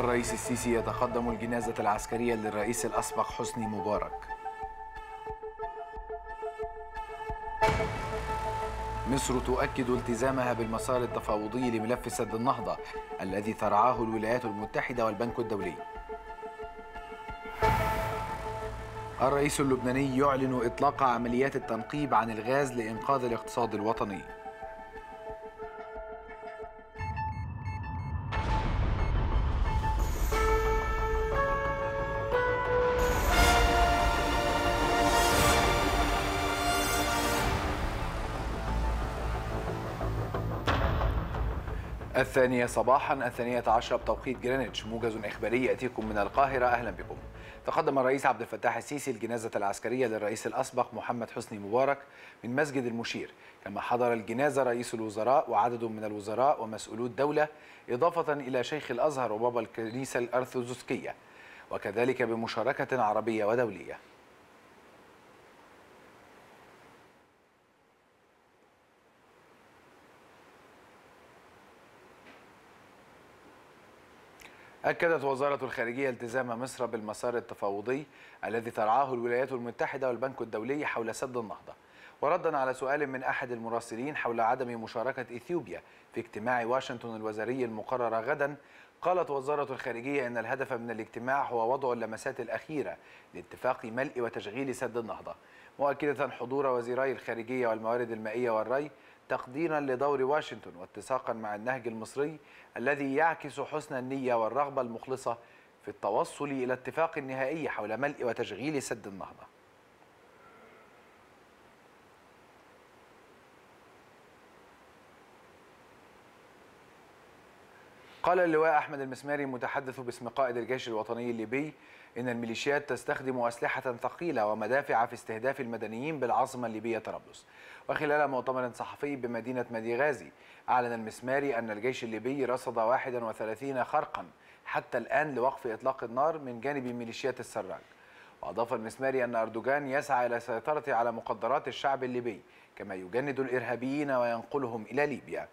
الرئيس السيسي يتقدم الجنازة العسكرية للرئيس الأسبق حسني مبارك. مصر تؤكد التزامها بالمسار التفاوضي لملف سد النهضة الذي ترعاه الولايات المتحدة والبنك الدولي. الرئيس اللبناني يعلن إطلاق عمليات التنقيب عن الغاز لإنقاذ الاقتصاد الوطني. الثانية صباحا، 12 بتوقيت جرينتش، موجز إخباري يأتيكم من القاهرة. أهلا بكم. تقدم الرئيس عبد الفتاح السيسي الجنازة العسكرية للرئيس الأسبق محمد حسني مبارك من مسجد المشير، كما حضر الجنازة رئيس الوزراء وعدد من الوزراء ومسؤولو الدولة، إضافة إلى شيخ الأزهر وبابا الكنيسة الأرثوذكسية، وكذلك بمشاركة عربية ودولية. أكدت وزارة الخارجية التزام مصر بالمسار التفاوضي الذي ترعاه الولايات المتحدة والبنك الدولي حول سد النهضة. وردا على سؤال من أحد المراسلين حول عدم مشاركة إثيوبيا في اجتماع واشنطن الوزاري المقرر غدا، قالت وزارة الخارجية إن الهدف من الاجتماع هو وضع اللمسات الأخيرة لاتفاق ملء وتشغيل سد النهضة، مؤكدة حضور وزيري الخارجية والموارد المائية والري تقديرا لدور واشنطن واتساقا مع النهج المصري الذي يعكس حسن النية والرغبة المخلصة في التوصل إلى اتفاق نهائي حول ملء وتشغيل سد النهضة. قال اللواء أحمد المسماري متحدث باسم قائد الجيش الوطني الليبي إن الميليشيات تستخدم أسلحة ثقيلة ومدافع في استهداف المدنيين بالعاصمة الليبية طرابلس. وخلال مؤتمر صحفي بمدينة مدي غازي، أعلن المسماري أن الجيش الليبي رصد 31 خرقا حتى الآن لوقف إطلاق النار من جانب ميليشيات السراج. وأضاف المسماري أن أردوغان يسعى إلى السيطرة على مقدرات الشعب الليبي، كما يجند الإرهابيين وينقلهم إلى ليبيا.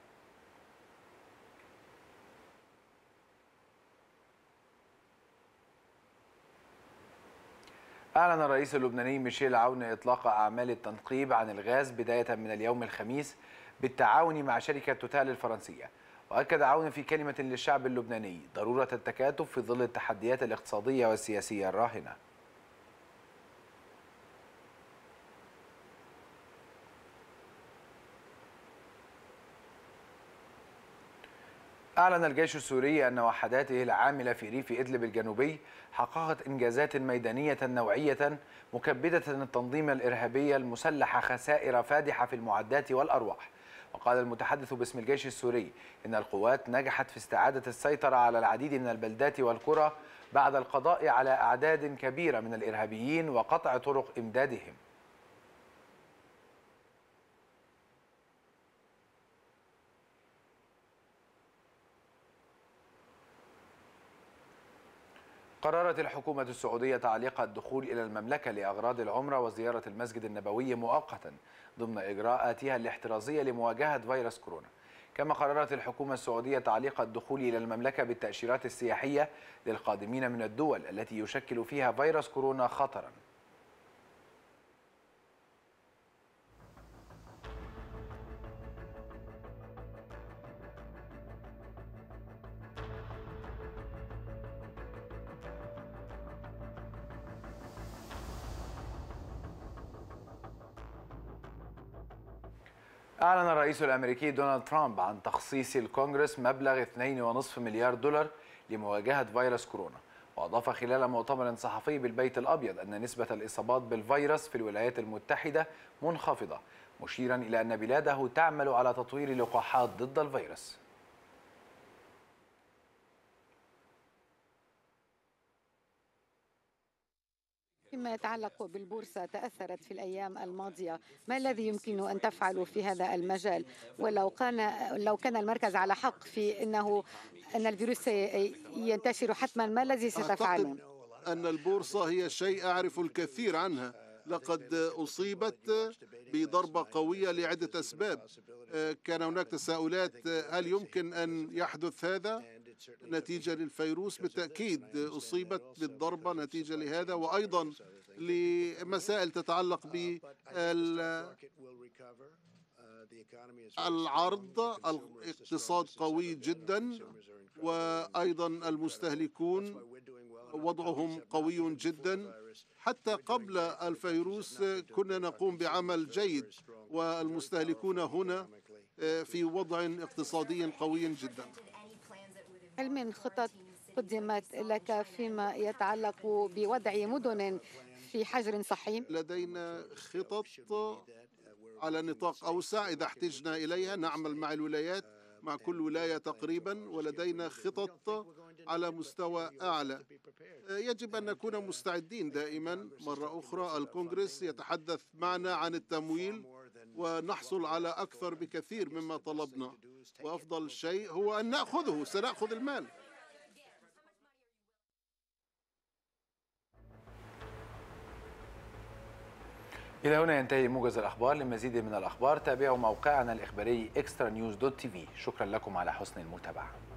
أعلن الرئيس اللبناني ميشيل عون إطلاق أعمال التنقيب عن الغاز بداية من اليوم الخميس بالتعاون مع شركة توتال الفرنسية. وأكد عون في كلمة للشعب اللبناني ضرورة التكاتف في ظل التحديات الاقتصادية والسياسية الراهنة. أعلن الجيش السوري أن وحداته العاملة في ريف إدلب الجنوبي حققت إنجازات ميدانية نوعية مكبدة التنظيم الإرهابي المسلح خسائر فادحة في المعدات والأرواح. وقال المتحدث باسم الجيش السوري إن القوات نجحت في استعادة السيطرة على العديد من البلدات والقرى بعد القضاء على أعداد كبيرة من الإرهابيين وقطع طرق إمدادهم. قررت الحكومة السعودية تعليق الدخول إلى المملكة لأغراض العمرة وزيارة المسجد النبوي مؤقتا ضمن إجراءاتها الاحترازية لمواجهة فيروس كورونا. كما قررت الحكومة السعودية تعليق الدخول إلى المملكة بالتأشيرات السياحية للقادمين من الدول التي يشكل فيها فيروس كورونا خطرا. أعلن الرئيس الأمريكي دونالد ترامب عن تخصيص الكونغرس مبلغ 2.5 مليار دولار لمواجهة فيروس كورونا. وأضاف خلال مؤتمر صحفي بالبيت الأبيض أن نسبة الإصابات بالفيروس في الولايات المتحدة منخفضة، مشيرا إلى أن بلاده تعمل على تطوير لقاحات ضد الفيروس. فيما يتعلق بالبورصة، تأثرت في الأيام الماضية. ما الذي يمكن أن تفعله في هذا المجال؟ ولو كان المركز على حق في أن الفيروس ينتشر حتما، ما الذي ستفعله؟ أن البورصة هي شيء أعرف الكثير عنها. لقد أصيبت بضربة قوية لعدة أسباب. كان هناك تساؤلات هل يمكن أن يحدث هذا؟ نتيجة للفيروس بالتأكيد أصيبت بالضربة نتيجة لهذا، وأيضا لمسائل تتعلق بالعرض. الاقتصاد قوي جدا، وأيضا المستهلكون وضعهم قوي جدا. حتى قبل الفيروس كنا نقوم بعمل جيد، والمستهلكون هنا في وضع اقتصادي قوي جدا. هل من خطط قدمت لك فيما يتعلق بوضع مدن في حجر صحي؟ لدينا خطط على نطاق أوسع، إذا احتجنا إليها نعمل مع الولايات، مع كل ولاية تقريبا، ولدينا خطط على مستوى أعلى. يجب أن نكون مستعدين دائما. مرة أخرى الكونغرس يتحدث معنا عن التمويل، ونحصل على أكثر بكثير مما طلبنا، وأفضل شيء هو أن نأخذه. سنأخذ المال. إلى هنا ينتهي موجز الأخبار. لمزيد من الأخبار تابعوا موقعنا الإخباري extranews.tv. شكرا لكم على حسن المتابعة.